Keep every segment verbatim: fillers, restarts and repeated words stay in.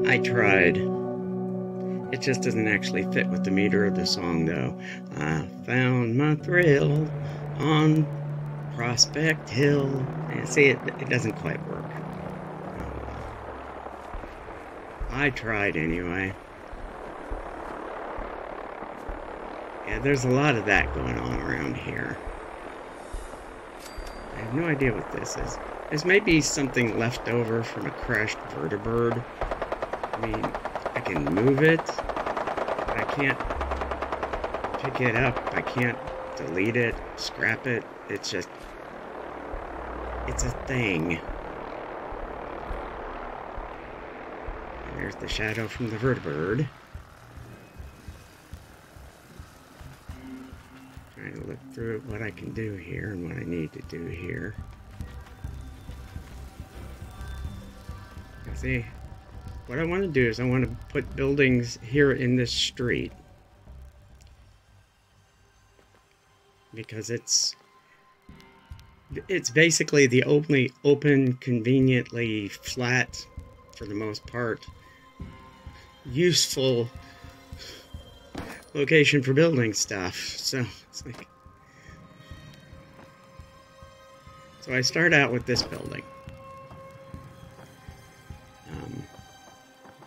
I tried. It just doesn't actually fit with the meter of the song, though. I found my thrill on Prospect Hill. And see, it, it doesn't quite work. I tried anyway. Yeah, there's a lot of that going on around here. I have no idea what this is. This may be something left over from a crashed vertibird. I mean, I can move it, but I can't pick it up. I can't delete it, scrap it. It's just, it's a thing. And there's the shadow from the vertibird. Trying to look through what I can do here and what I need to do here. Let's see. What I want to do is I want to put buildings here in this street, because it's it's basically the only open, conveniently flat, for the most part, useful location for building stuff. So it's like, so I start out with this building. Um,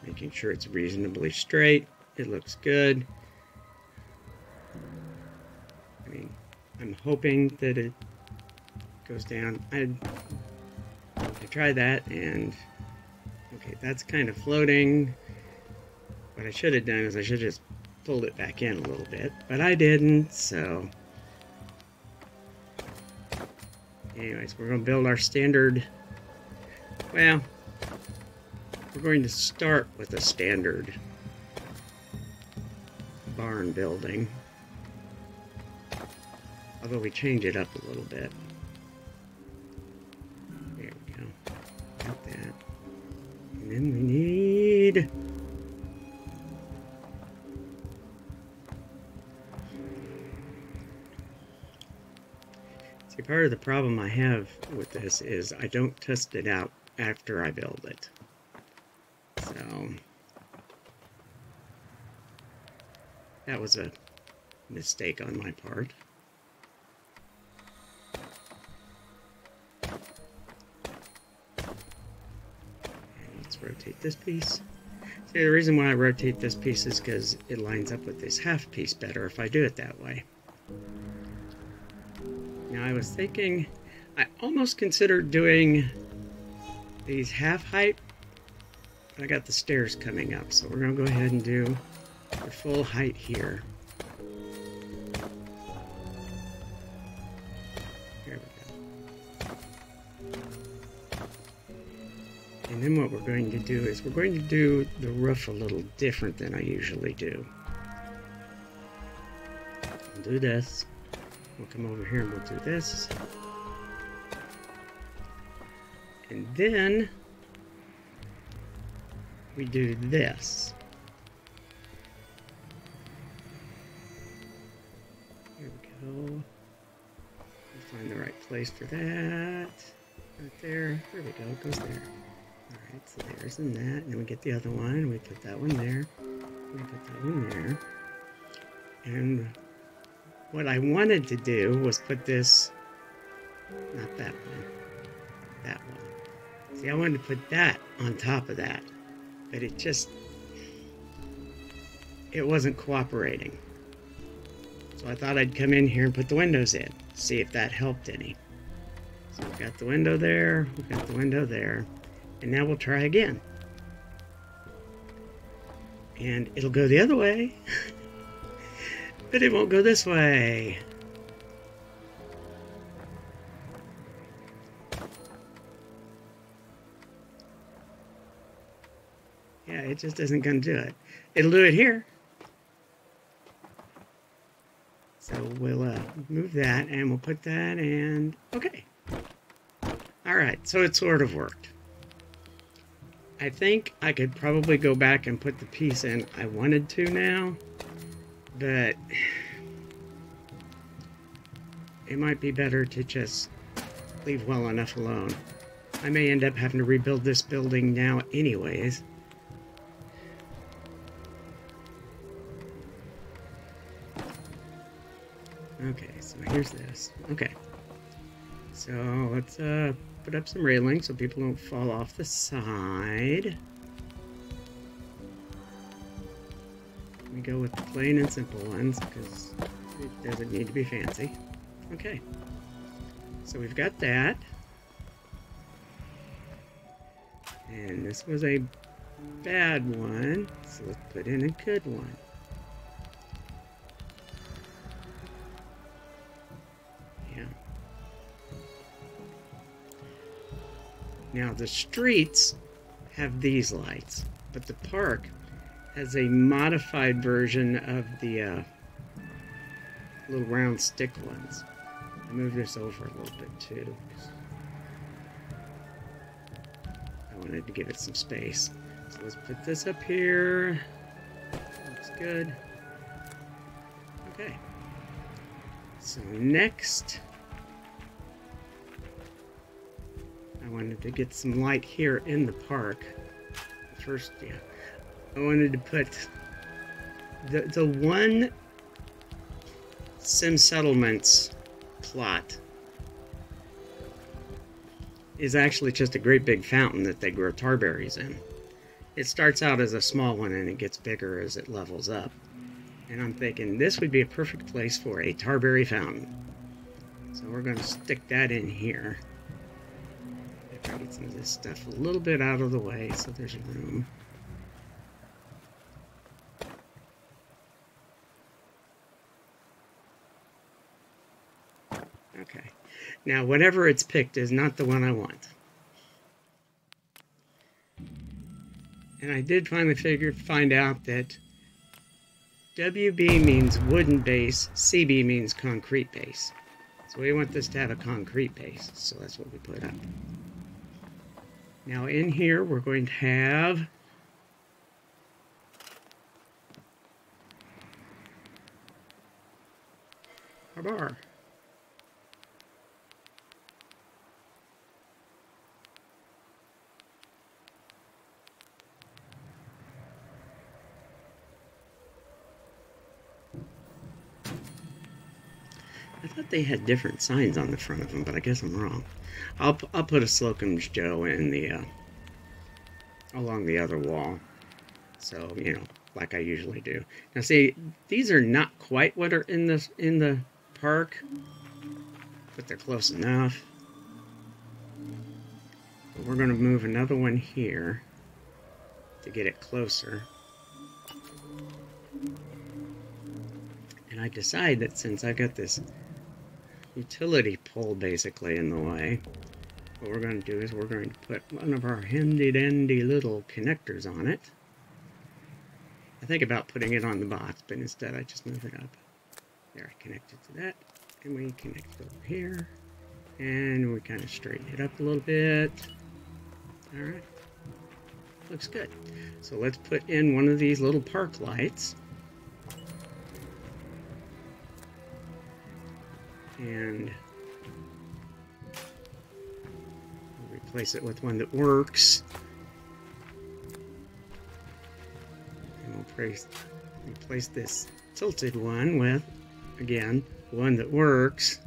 Making sure it's reasonably straight. It looks good. I mean, I'm hoping that it goes down. I, I tried that and... Okay, that's kind of floating. What I should have done is I should have just pulled it back in a little bit. But I didn't, so... Anyways, we're going to build our standard... Well... We're going to start with a standard barn building, although we change it up a little bit. There we go. Got that. And then we need... See, part of the problem I have with this is I don't test it out after I build it. So, that was a mistake on my part. And let's rotate this piece. See, the reason why I rotate this piece is because it lines up with this half piece better if I do it that way. Now, I was thinking, I almost considered doing these half-height. I got the stairs coming up, so we're going to go ahead and do the full height here. There we go. And then what we're going to do is we're going to do the roof a little different than I usually do. We'll do this. We'll come over here and we'll do this. And then... we do this. Here we go. We'll find the right place for that. Right there. There we go. It goes there. Alright, so there's in that. And then we get the other one. We put that one there. We put that one there. And what I wanted to do was put this... Not that one. That one. See, I wanted to put that on top of that. But it just, it wasn't cooperating. So I thought I'd come in here and put the windows in, see if that helped any. So we've got the window there, we've got the window there, and now we'll try again. And it'll go the other way, but it won't go this way. Yeah, it just isn't going to do it. It'll do it here. So we'll uh, move that, and we'll put that, and okay. All right, so it sort of worked. I think I could probably go back and put the piece in I wanted to now, but it might be better to just leave well enough alone. I may end up having to rebuild this building now anyways. Okay, so here's this. Okay. So let's uh, put up some railings so people don't fall off the side. We go with the plain and simple ones because it doesn't need to be fancy. Okay. So we've got that. And this was a bad one, so let's put in a good one. Now, the streets have these lights, but the park has a modified version of the uh, little round stick ones. I moved this over a little bit, too. I wanted to give it some space. So let's put this up here. Looks good. Okay. So next, I wanted to get some light here in the park. First, yeah, I wanted to put the the one Sim Settlements plot is actually just a great big fountain that they grow tar berries in. It starts out as a small one and it gets bigger as it levels up. And I'm thinking this would be a perfect place for a tar berry fountain. So we're going to stick that in here. Try to get some of this stuff a little bit out of the way so there's room. Okay. Now, whatever it's picked is not the one I want. And I did finally figure find out that W B means wooden base, C B means concrete base. So we want this to have a concrete base, so that's what we put up. Now in here, we're going to have a bar. I thought they had different signs on the front of them, but I guess I'm wrong. I'll, I'll put a Slocum's Joe in the, uh, along the other wall. So, you know, like I usually do. Now see, these are not quite what are in the, in the park, but they're close enough. But we're going to move another one here to get it closer. And I decide that since I've got this utility pole basically in the way, what we're going to do is we're going to put one of our handy-dandy little connectors on it. I think about putting it on the box, but instead I just move it up. There, I connect it to that, and we connect it over here, and we kind of straighten it up a little bit. All right, looks good. So let's put in one of these little park lights. And we'll replace it with one that works. And we'll place, replace this tilted one with, again, one that works.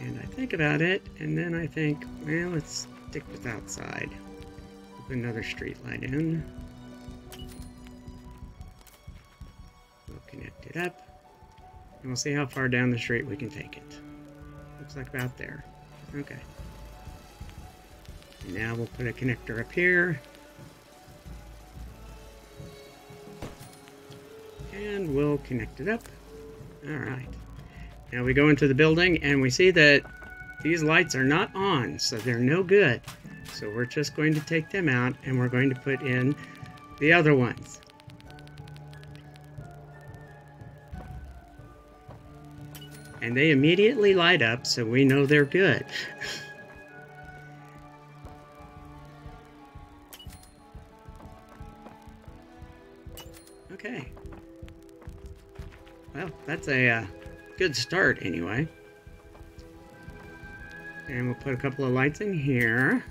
And I think about it, and then I think, well, let's stick with outside. Put another street light in. Connect it up, and we'll see how far down the street we can take it. Looks like about there. Okay. And now we'll put a connector up here. And we'll connect it up. Alright. Now we go into the building, and we see that these lights are not on, so they're no good. So we're just going to take them out, and we're going to put in the other ones. And they immediately light up, so we know they're good. Okay. Well, that's a uh, good start anyway. And we'll put a couple of lights in here.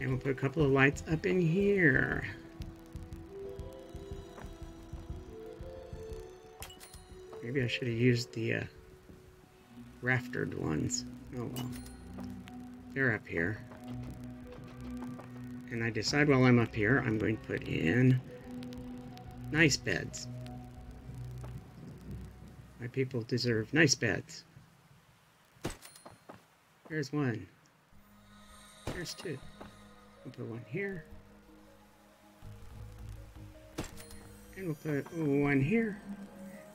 And we'll put a couple of lights up in here. Maybe I should have used the uh, raftered ones. Oh well. They're up here. And I decide while I'm up here, I'm going to put in nice beds. My people deserve nice beds. There's one. There's two. We'll put one here. And we'll put one here.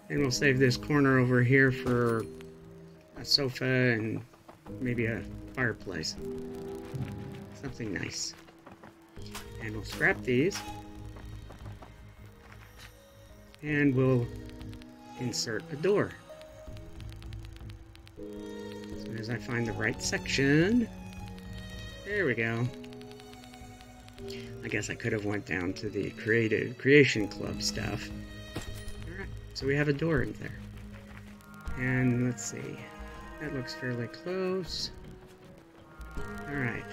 And we'll save this corner over here for a sofa and maybe a fireplace. Something nice. And we'll scrap these. And we'll insert a door. As soon as I find the right section. There we go. I guess I could have went down to the creative creation club stuff. Alright, so we have a door in there. And let's see. That looks fairly close. Alright.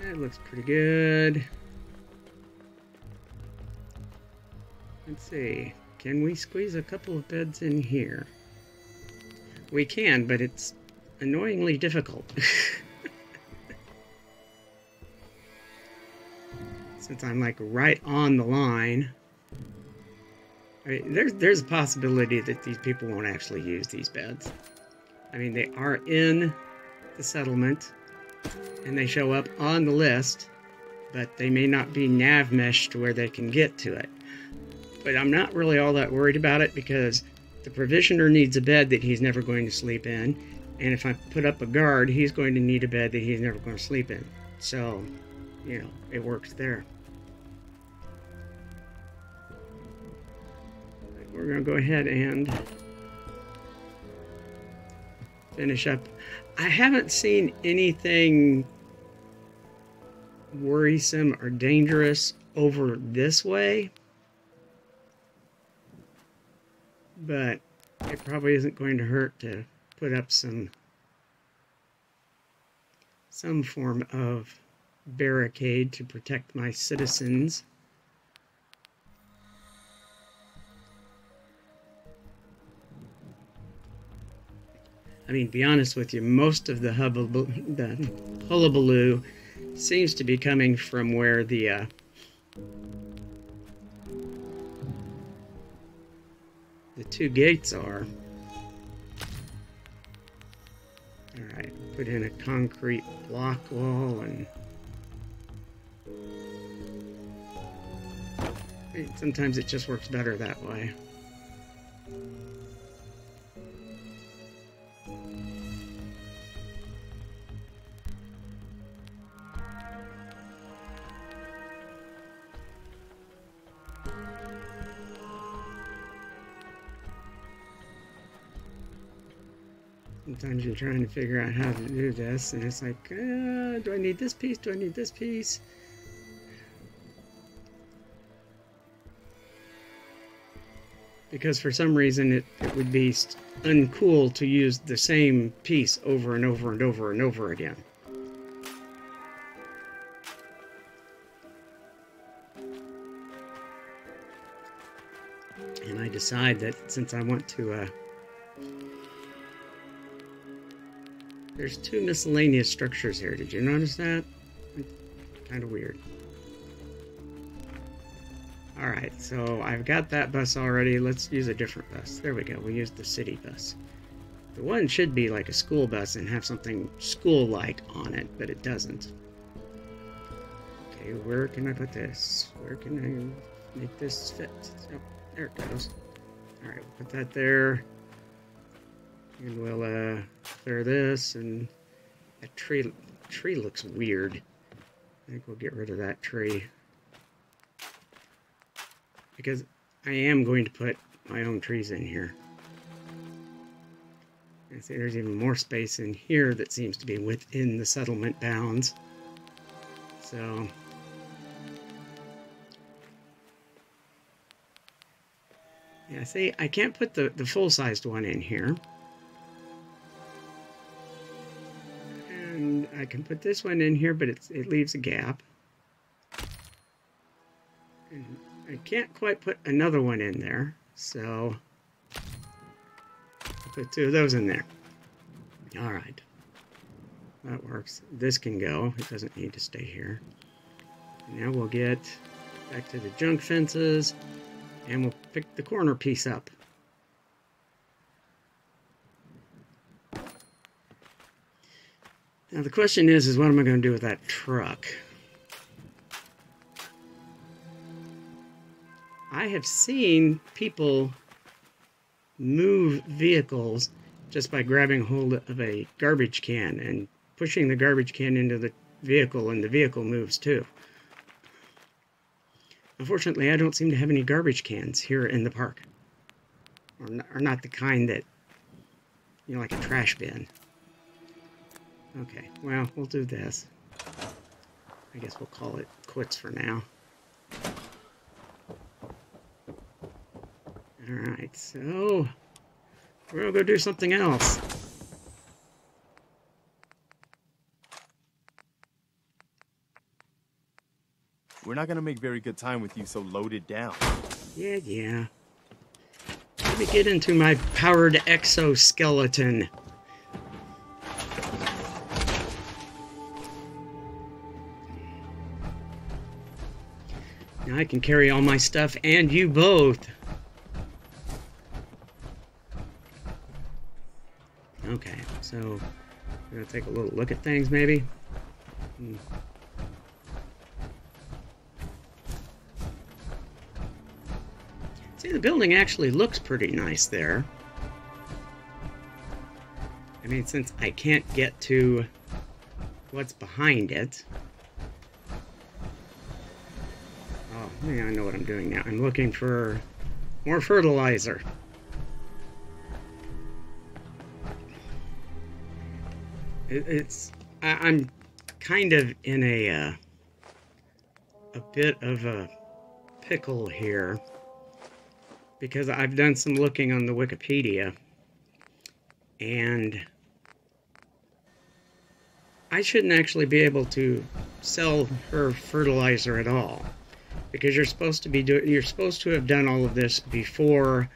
That looks pretty good. Let's see. Can we squeeze a couple of beds in here? We can, but it's annoyingly difficult. Since I'm like right on the line. I mean, there's, there's a possibility that these people won't actually use these beds. I mean, they are in the settlement. And they show up on the list, but they may not be nav meshed to where they can get to it. But I'm not really all that worried about it because the provisioner needs a bed that he's never going to sleep in, and if I put up a guard, he's going to need a bed that he's never going to sleep in. So, you know, it works there. We're going to go ahead and finish up. I haven't seen anything worrisome or dangerous over this way, but it probably isn't going to hurt to put up some some form of barricade to protect my citizens. I mean, to be honest with you, most of the hullabaloo, the hullabaloo seems to be coming from where the uh, the two gates are. All right, put in a concrete block wall, and sometimes it just works better that way. Sometimes you're trying to figure out how to do this, and it's like, uh, do I need this piece? Do I need this piece? Because for some reason it, it would be uncool to use the same piece over and over and over and over again. And I decide that since I want to... Uh, There's two miscellaneous structures here. Did you notice that? Kind of weird. Alright, so I've got that bus already. Let's use a different bus. There we go. We used the city bus. The one should be like a school bus and have something school-like on it, but it doesn't. Okay, where can I put this? Where can I make this fit? Oh, there it goes. Alright, we'll put that there. And we'll uh, clear this, and that tree, tree looks weird. I think we'll get rid of that tree. Because I am going to put my own trees in here. I see there's even more space in here that seems to be within the settlement bounds. So... yeah, see, I can't put the, the full-sized one in here. And I can put this one in here, but it's, it leaves a gap. And I can't quite put another one in there, so... I'll put two of those in there. All right. That works. This can go. It doesn't need to stay here. And now we'll get back to the junk fences. And we'll pick the corner piece up. Now the question is, is what am I going to do with that truck? I have seen people move vehicles just by grabbing hold of a garbage can and pushing the garbage can into the vehicle, and the vehicle moves too. Unfortunately, I don't seem to have any garbage cans here in the park. Or not, or not the kind that, you know, like a trash bin. Okay, well, we'll do this. I guess we'll call it quits for now. Alright, so... we're gonna go do something else. We're not going to make very good time with you so loaded down. Yeah, yeah. Let me get into my powered exoskeleton. Now I can carry all my stuff and you both. Okay, so we're going to take a little look at things maybe. Hmm. The building actually looks pretty nice there. I mean, since I can't get to what's behind it. Oh, yeah, I know what I'm doing now. I'm looking for more fertilizer. It, it's... I, I'm kind of in a, uh, a bit of a pickle here. Because I've done some looking on the Wikipedia, and I shouldn't actually be able to sell her fertilizer at all, because you're supposed to be do you're supposed to have done all of this before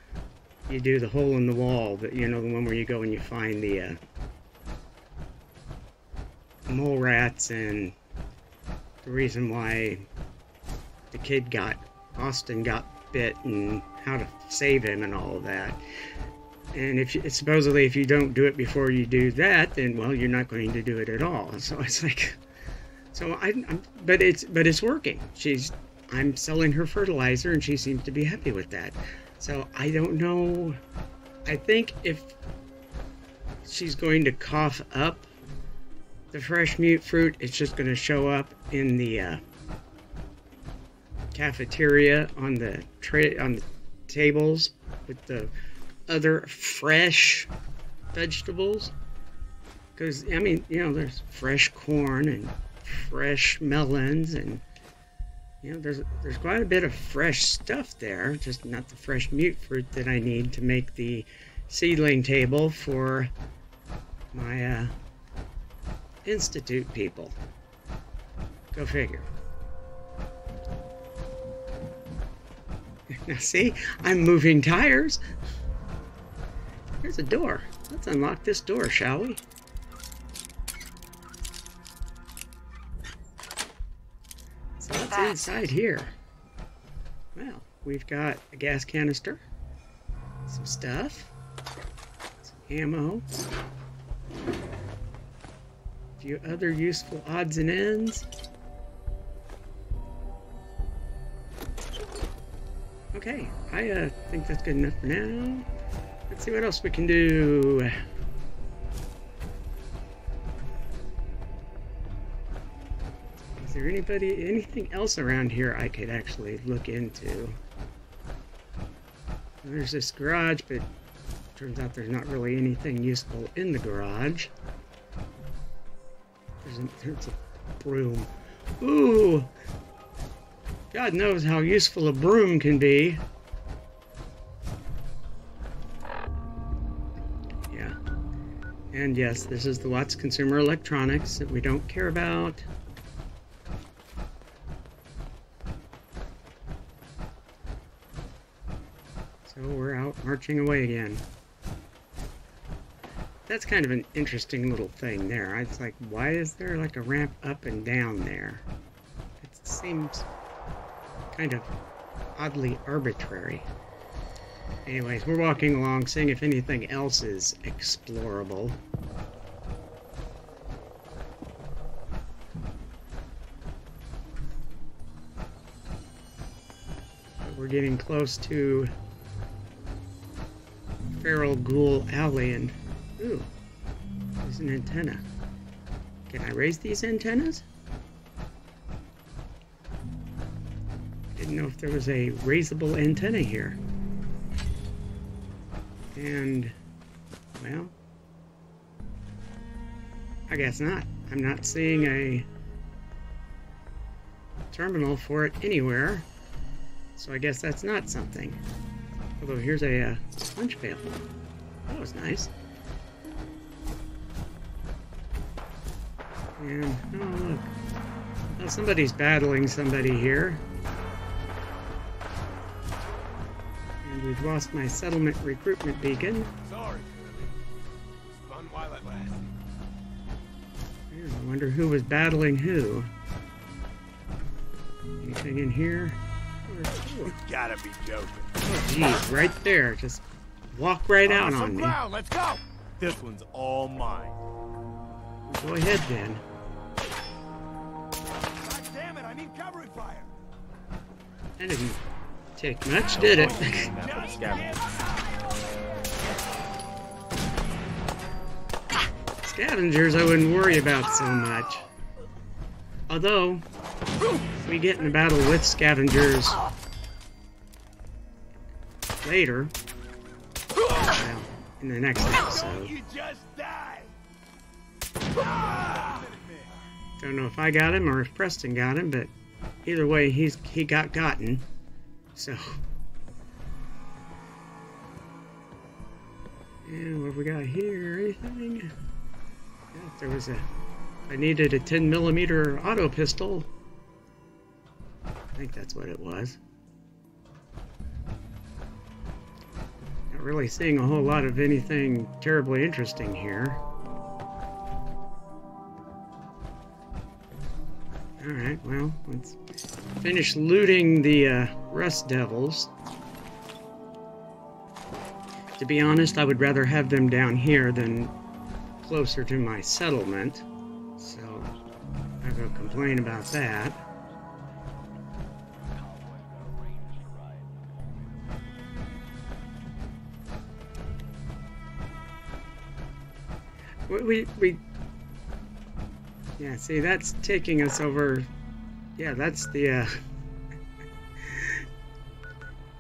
you do the hole in the wall, that, you know, the one where you go and you find the uh, mole rats and the reason why the kid got Austin got bit and how to save him and all of that. And if you, supposedly if you don't do it before you do that, then, well, you're not going to do it at all. So it's like, so I, I'm, but it's, but it's working. She's, I'm selling her fertilizer and she seems to be happy with that. So I don't know. I think if she's going to cough up the fresh mute fruit, it's just going to show up in the uh, cafeteria on the tray, on the tables with the other fresh vegetables, because I mean, you know, there's fresh corn and fresh melons, and you know, there's there's quite a bit of fresh stuff there, just not the fresh mute fruit that I need to make the seedling table for my uh, institute people. Go figure. Now see, I'm moving tires. Here's a door. Let's unlock this door, shall we? So what's inside here? Well, we've got a gas canister, some stuff, some ammo, a few other useful odds and ends. Okay, I uh, think that's good enough for now. Let's see what else we can do. Is there anybody, anything else around here I could actually look into? There's this garage, but it turns out there's not really anything useful in the garage. There's a, there's a broom. Ooh! God knows how useful a broom can be. Yeah. And yes, this is the Watts Consumer Electronics that we don't care about. Marching away again. That's kind of an interesting little thing there. It's like, why is there like a ramp up and down there? It seems kind of oddly arbitrary. Anyways, we're walking along, seeing if anything else is explorable. But we're getting close to Feral Ghoul Alley, and ooh, there's an antenna. Can I raise these antennas? Didn't know if there was a raisable antenna here. And, well, I guess not. I'm not seeing a terminal for it anywhere, so I guess that's not something. Although here's a uh, sponge pail. That was nice. And, oh look. Oh, somebody's battling somebody here. And we've lost my settlement recruitment beacon. Sorry, Curly. Fun while it lasts. I wonder who was battling who. Anything in here? You gotta be joking. Oh, geez, right there. Just walk right oh, out on me. Ground. Let's go. This one's all mine. Go ahead, then. God damn it, I need covering fire. That didn't take much, did it? Scavengers, I wouldn't worry about so much. Although, if we get in a battle with scavengers later, well, in the next episode. Don't know if I got him or if Preston got him, but either way, he's he got gotten. So, and what have we got here? Anything? Yeah, if there was a. I needed a ten millimeter auto pistol. I think that's what it was. Not really seeing a whole lot of anything terribly interesting here. Alright, well, let's finish looting the uh, Rust Devils. To be honest, I would rather have them down here than closer to my settlement. So, I go complain about that. We, we, we, yeah, see, that's taking us over, yeah, that's the, uh,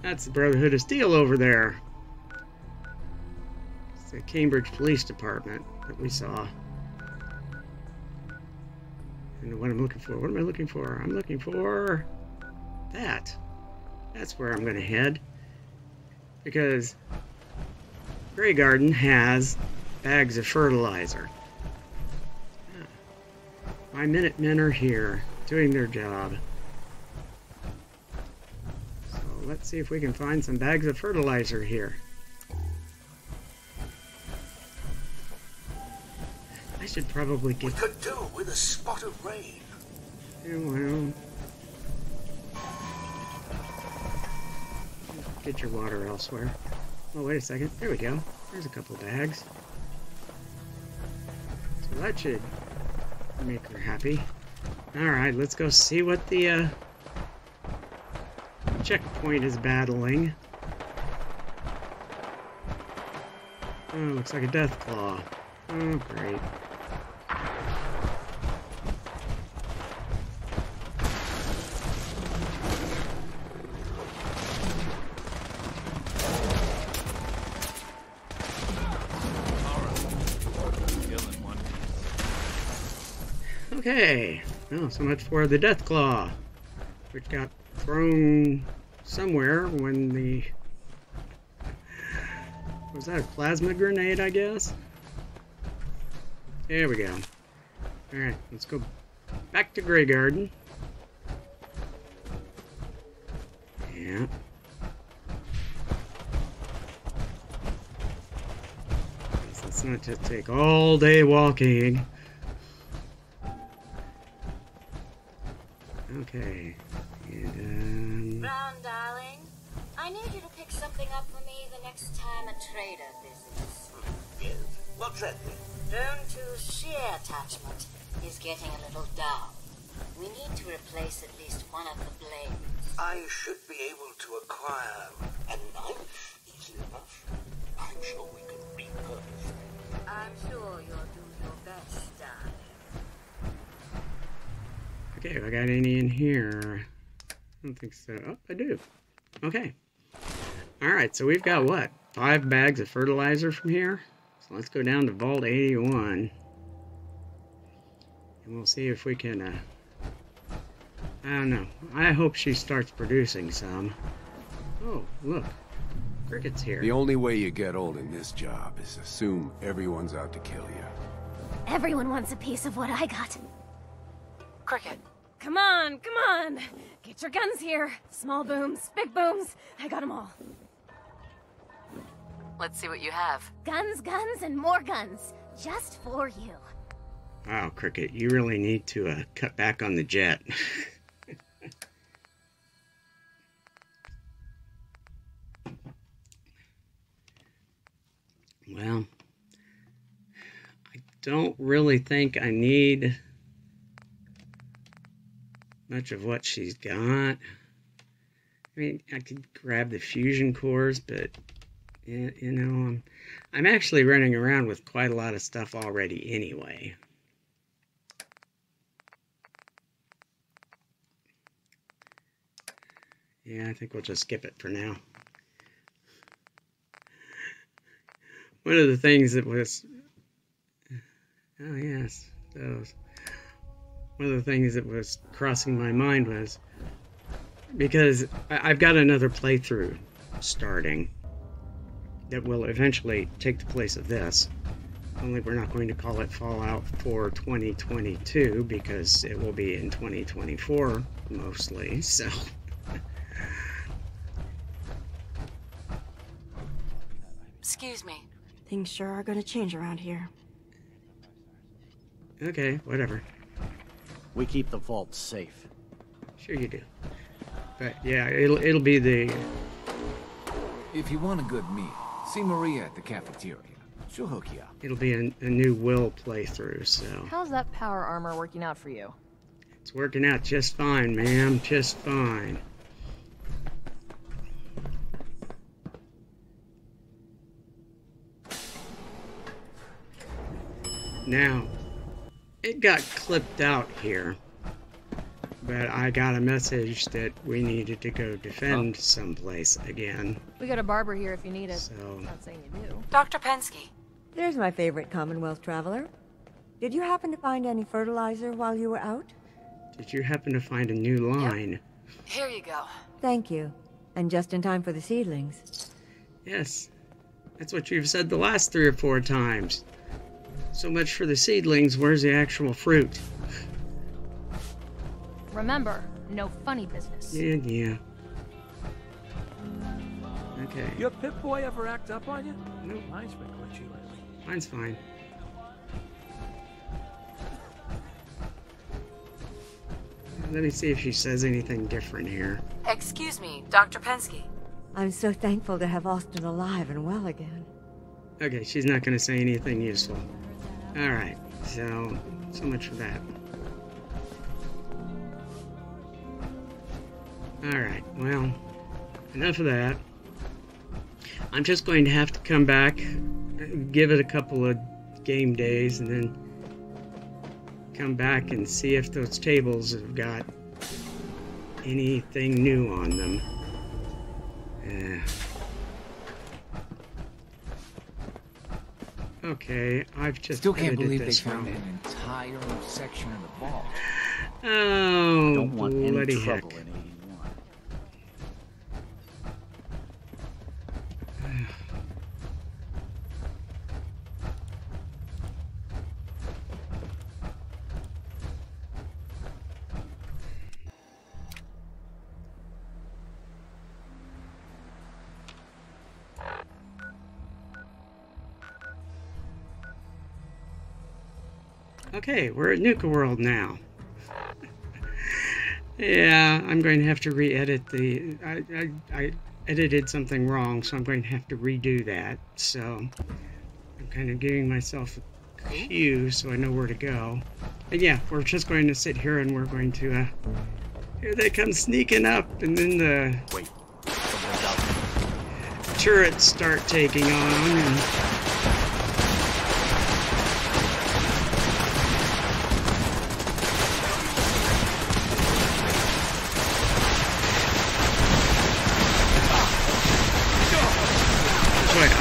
that's the Brotherhood of Steel over there. It's the Cambridge Police Department that we saw. And what I'm looking for, what am I looking for? I'm looking for that. That's where I'm going to head. Because Grey Garden has bags of fertilizer. Yeah. My Minutemen are here, doing their job. So let's see if we can find some bags of fertilizer here. I should probably get... We could do with a spot of rain. Yeah, well... Get your water elsewhere. Oh, wait a second. There we go. There's a couple bags. So that should make her happy. Alright, let's go see what the uh, checkpoint is battling. Oh, looks like a death claw. Oh, great. Okay. Well, so much for the death claw, which got thrown somewhere when the... Was that a plasma grenade, I guess? There we go. Alright, let's go back to Grey Garden. Yeah. Let's not just take all day walking. Okay. And, um... Brown, darling. I need you to pick something up for me the next time a trader visits. Viv, what's that thing? Prone to sheer attachment is getting a little dull. We need to replace at least one of the blades. I should be able to acquire a knife easily enough. I'm sure we can repurpose it. I'm sure you'll do your best, darling. Okay, have I got any in here? I don't think so. Oh, I do. Okay. Alright, so we've got what? Five bags of fertilizer from here? So let's go down to Vault eighty-one. And we'll see if we can, uh... I don't know. I hope she starts producing some. Oh, look. Cricket's here. The only way you get old in this job is assume everyone's out to kill you. Everyone wants a piece of what I got. Cricket. Come on, come on! Get your guns here. Small booms, big booms. I got them all. Let's see what you have. Guns, guns, and more guns. Just for you. Wow, Cricket, you really need to uh, cut back on the jet. Well, I don't really think I need much of what she's got. I mean, I could grab the fusion cores, but you know, I'm, I'm actually running around with quite a lot of stuff already anyway. Yeah, I think we'll just skip it for now. One of the things that was... Oh, yes, those... One of the things that was crossing my mind was, because I've got another playthrough starting that will eventually take the place of this, only we're not going to call it Fallout four twenty twenty-two because it will be in twenty twenty-four mostly, so... Excuse me. Things sure are going to change around here. Okay, whatever. We keep the vault safe. Sure you do. But yeah, it'll it'll be the... If you want a good meal, see Maria at the cafeteria. She'll hook you up. It'll be a, a new Will playthrough, so... How's that power armor working out for you? It's working out just fine, ma'am. Just fine. Now... It got clipped out here, but I got a message that we needed to go defend oh. someplace again. We got a barber here if you need it. So, not saying you do. Doctor Pensky. There's my favorite Commonwealth traveler. Did you happen to find any fertilizer while you were out? Did you happen to find a new line? Yep. Here you go. Thank you. And just in time for the seedlings. Yes. That's what you've said the last three or four times. So much for the seedlings, where's the actual fruit? Remember, no funny business. Yeah, yeah. Okay. Your Pip-Boy ever act up on you? No. Nope. Mine's been glitchy lately. Mine's fine. Let me see if she says anything different here. Excuse me, Doctor Pensky. I'm so thankful to have Austin alive and well again. Okay, she's not going to say anything useful. Alright, so, so much for that. Alright, well, enough of that. I'm just going to have to come back, give it a couple of game days, and then come back and see if those tables have got anything new on them. Yeah. Okay, I've just still can't believe they found an entire section of the vault. Oh, don't want bloody any trouble heck. Okay, we're at Nuka World now. Yeah, I'm going to have to re-edit the... I, I, I edited something wrong, so I'm going to have to redo that. So, I'm kind of giving myself a cue so I know where to go. But yeah, we're just going to sit here and we're going to... Uh, here they come sneaking up, and then the... Wait. Turrets start taking on, and...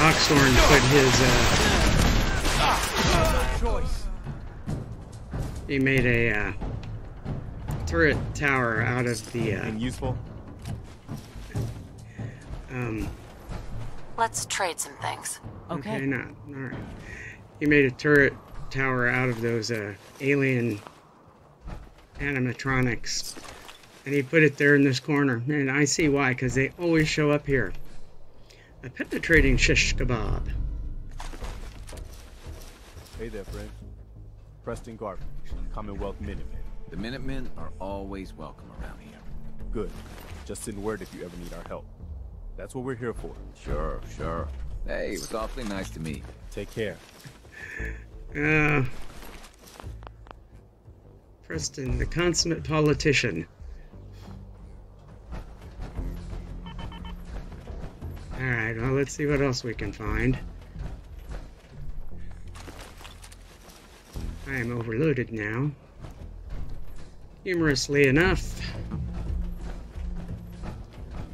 Oxhorn put his, uh, he made a, uh, turret tower out of the, uh, useful. um, let's trade some things. Okay. Okay, not, all right. He made a turret tower out of those, uh, alien animatronics, and he put it there in this corner, and I see why, because they always show up here. A penetrating shish kebab. Hey there, friend. Preston Garvey, Commonwealth Minutemen. The Minutemen are always welcome around here. Good. Just send word if you ever need our help. That's what we're here for. Sure, sure. Hey, it was awfully nice to meet you. Take care. Uh, Preston, the consummate politician. Alright, well, let's see what else we can find. I am overloaded now. Humorously enough.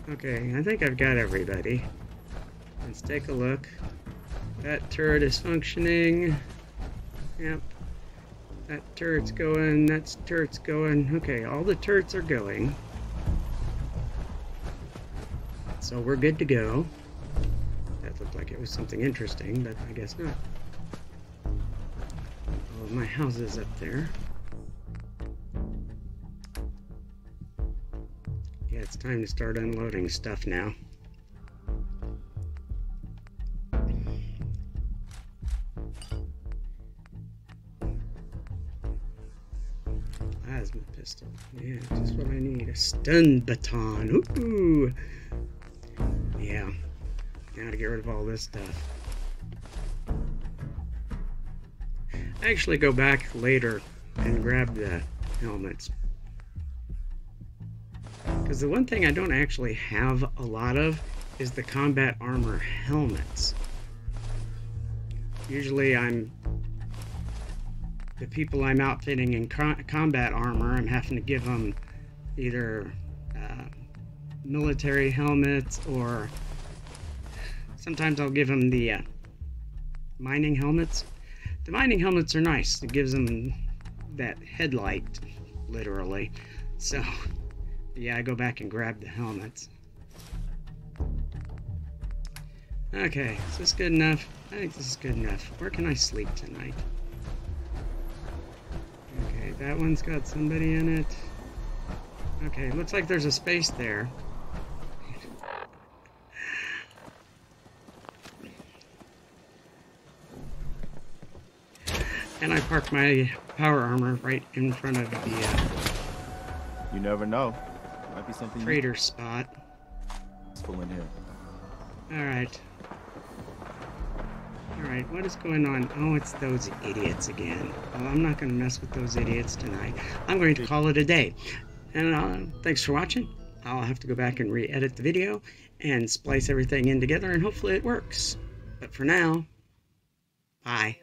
Okay, I think I've got everybody. Let's take a look. That turret is functioning. Yep. That turret's going, that turret's going. Okay, all the turrets are going. So we're good to go. That looked like it was something interesting, but I guess not. All of my houses up there. Yeah, it's time to start unloading stuff now. Plasma pistol. Yeah, just what I need. A stun baton. Ooh! Yeah, now to get rid of all this stuff. I actually go back later and grab the helmets. Because the one thing I don't actually have a lot of is the combat armor helmets. Usually I'm... The people I'm outfitting in co combat armor, I'm having to give them either... Uh, military helmets, or sometimes I'll give them the uh, mining helmets. The mining helmets are nice. It gives them that headlight, literally. So, yeah, I go back and grab the helmets. Okay, is this good enough? I think this is good enough. Where can I sleep tonight? Okay, that one's got somebody in it. Okay, looks like there's a space there. And I parked my power armor right in front of the... Uh, you never know. Might be something... Trader spot. Let's pull in here. Alright. Alright, what is going on? Oh, it's those idiots again. Well, I'm not going to mess with those idiots tonight. I'm going to call it a day. And uh, thanks for watching. I'll have to go back and re-edit the video and splice everything in together, and hopefully it works. But for now, bye.